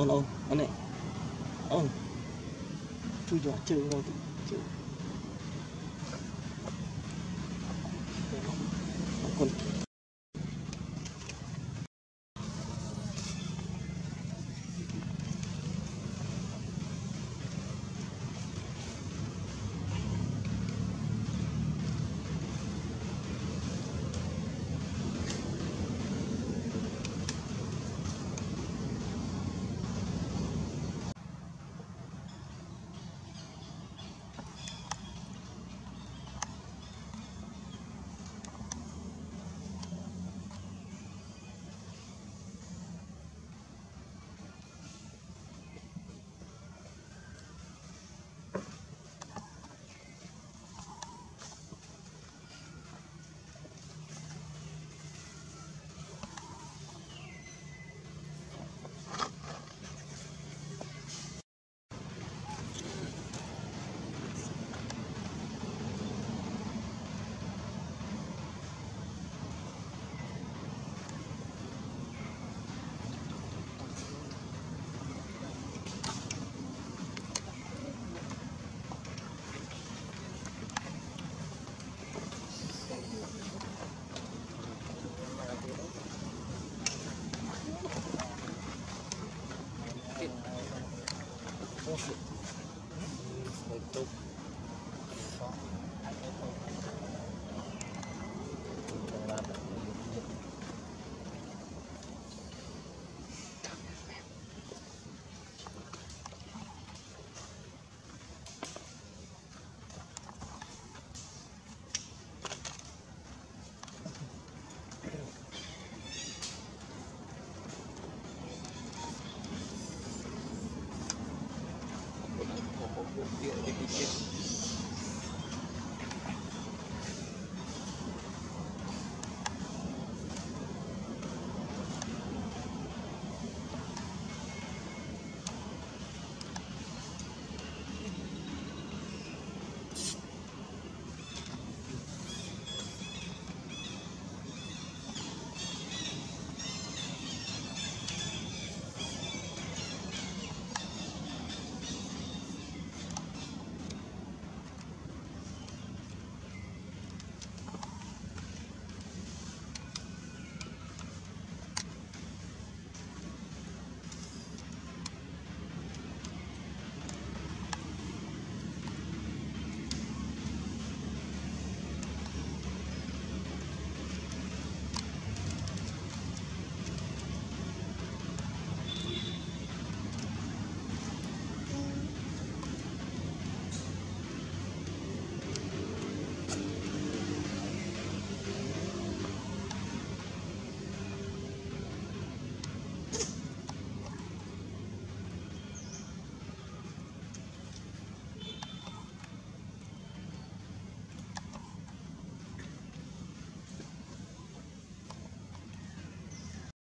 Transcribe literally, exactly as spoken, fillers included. on on on này on chui giọt chơi rồi chơi còn yeah, if you get